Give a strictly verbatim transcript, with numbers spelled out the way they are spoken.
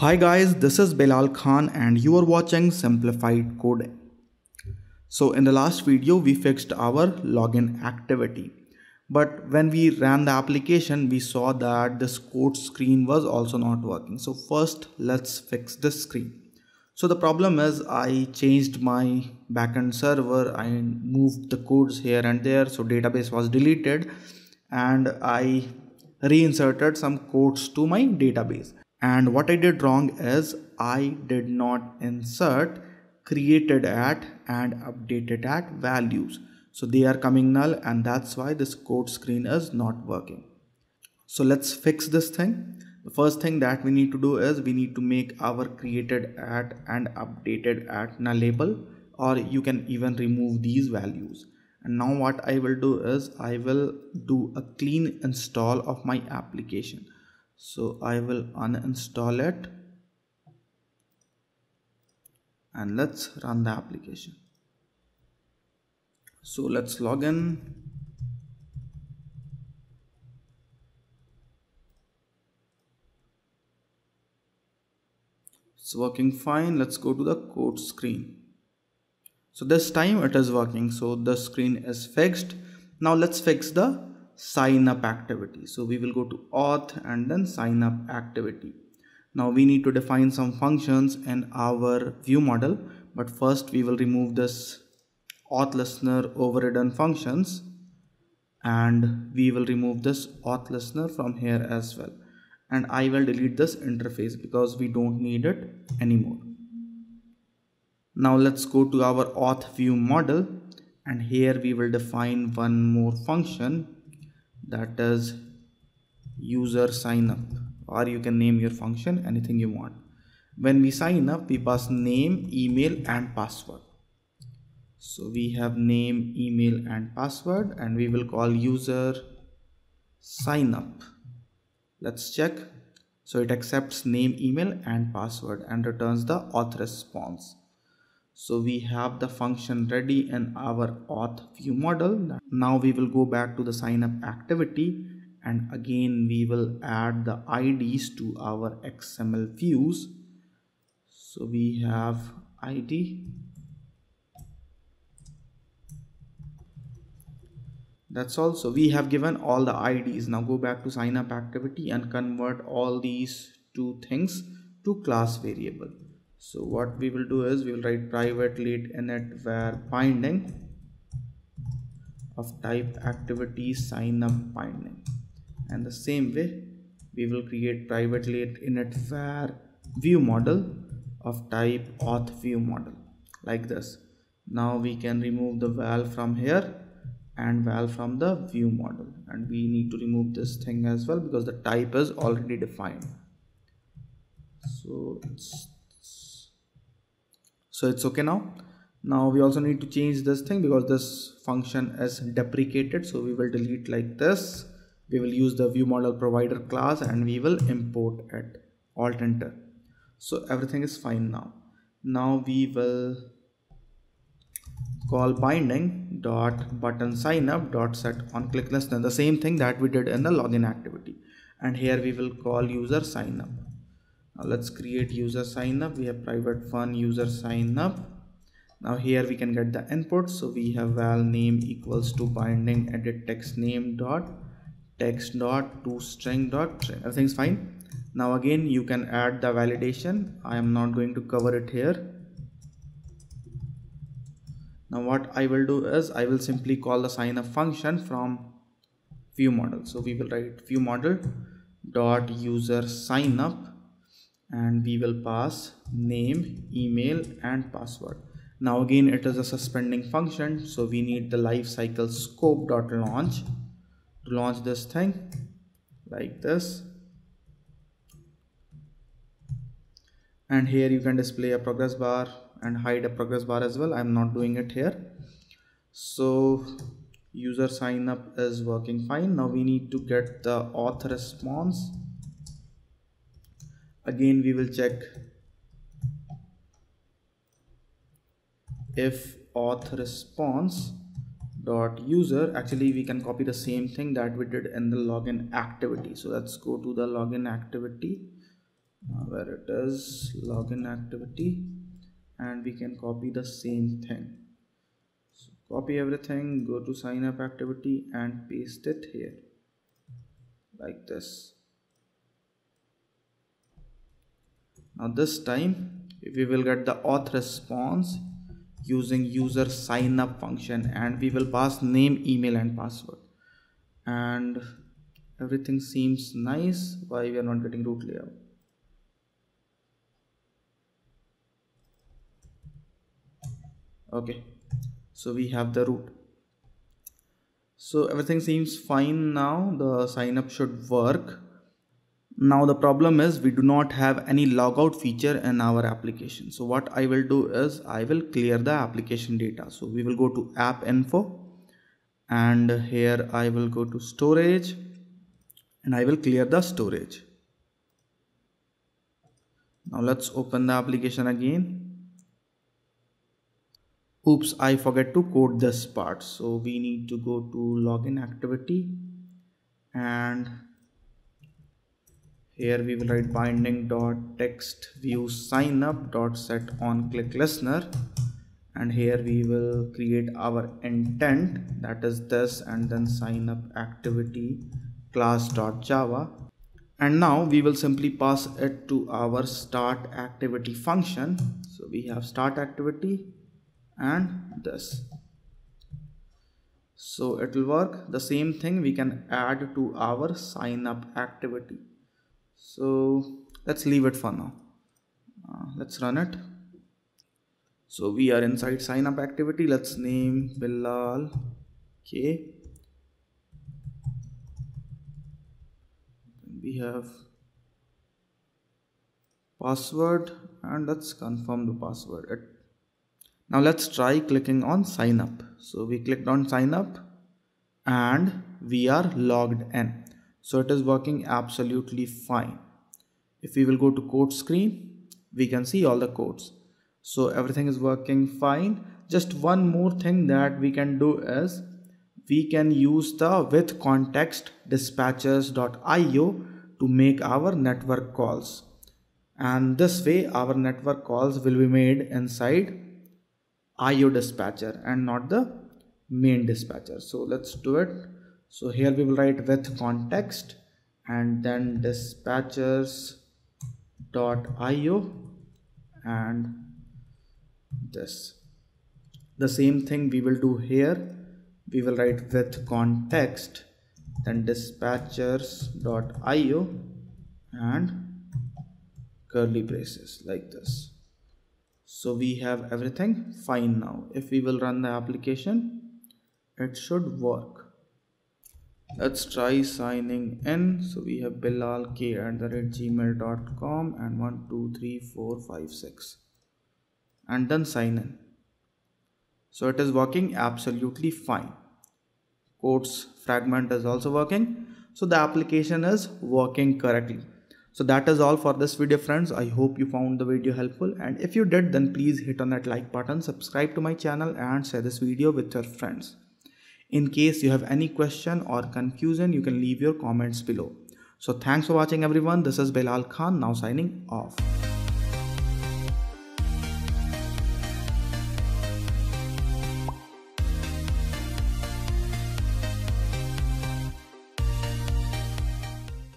Hi guys, this is Belal Khan and you are watching Simplified Coding. So in the last video, we fixed our login activity. But when we ran the application, we saw that this code screen was also not working. So first, let's fix this screen. So the problem is I changed my backend server. I moved the codes here and there. So database was deleted and I reinserted some codes to my database. And what I did wrong is I did not insert created at and updated at values. So they are coming null and that's why this code screen is not working. So let's fix this thing. The first thing that we need to do is we need to make our created at and updated at nullable, or you can even remove these values. And now what I will do is I will do a clean install of my application. So I will uninstall it and let's run the application. So let's log in. It's working fine. Let's go to the code screen. So this time it is working. So the screen is fixed. Now let's fix the sign up activity. So we will go to auth and then sign up activity. Now we need to define some functions in our view model, but first we will remove this auth listener overridden functions and we will remove this auth listener from here as well. And I will delete this interface because we don't need it anymore. Now let's go to our auth view model and here we will define one more function, that is user sign up, or you can name your function anything you want. When we sign up, we pass name, email and password. So we have name, email and password and we will call user sign up. Let's check. So it accepts name, email and password and returns the auth response. So we have the function ready in our auth view model. Now we will go back to the sign up activity and again we will add the I Ds to our X M L views. So we have I D. That's all. So we have given all the I Ds. Now go back to sign up activity and convert all these two things to class variable. So what we will do is we will write private late init var binding of type activity sign up binding, and the same way we will create private late init var view model of type auth view model like this. Now we can remove the val from here and val from the view model, and we need to remove this thing as well because the type is already defined. So it's So it's okay now. Now we also need to change this thing because this function is deprecated. So we will delete like this. We will use the view model provider class and we will import it. Alt enter. So everything is fine now. Now we will call binding dot button sign up dot set on click listener. The same thing that we did in the login activity. And here we will call user sign up. Let's create user sign up. We have private fun user sign up. Now here we can get the input. So we have val name equals to binding edit text name dot text dot to string dot string. Everything's fine. Now again you can add the validation. I am not going to cover it here. Now what I will do is I will simply call the sign up function from view model. So we will write view model dot user sign up. And we will pass name, email and password. Now again it is a suspending function, so we need the lifecycle scope dot launch to launch this thing like this. And here you can display a progress bar and hide a progress bar as well. I'm not doing it here. So user sign up is working fine. Now we need to get the auth response. Again, we will check if auth response dot user. Actually, we can copy the same thing that we did in the login activity. So let's go to the login activity uh, where it is login activity, and we can copy the same thing. So copy everything, go to sign up activity and paste it here like this. Now this time we will get the auth response using user sign up function, and we will pass name, email and password, and everything seems nice. Why we are not getting root layout? Okay, so we have the root, so everything seems fine. Now the sign up should work. Now the problem is we do not have any logout feature in our application. So what I will do is I will clear the application data. So we will go to app info, and here I will go to storage, and I will clear the storage. Now let's open the application again. Oops, I forget to code this part. So we need to go to login activity, and here we will write binding dot text view sign up dot set on click listener, and here we will create our intent, that is this, and then sign up activity class dot java, and now we will simply pass it to our start activity function. So we have start activity and this, so it will work. The same thing we can add to our sign up activity. So let's leave it for now. Uh, let's run it. So we are inside sign up activity. Let's name Belal K. We have password, and let's confirm the password. It, now let's try clicking on sign up. So we clicked on sign up and we are logged in. So it is working absolutely fine. If we will go to code screen, we can see all the codes. So everything is working fine. Just one more thing that we can do is we can use the with context dispatchers dot i o to make our network calls. And this way our network calls will be made inside I O dispatcher and not the main dispatcher. So let's do it. So here we will write with context and then dispatchers dot i o and this. The same thing we will do here. We will write with context, then dispatchers dot i o and curly braces like this. So we have everything fine now. If we will run the application, it should work. Let's try signing in. So we have Belal K at the rate gmail dot com and one two three four five six, and then sign in. So it is working absolutely fine. Codes fragment is also working. So the application is working correctly. So that is all for this video, friends. I hope you found the video helpful, and if you did, then please hit on that like button, subscribe to my channel and share this video with your friends. In case you have any question or confusion, you can leave your comments below. So thanks for watching everyone. This is Belal Khan now signing off.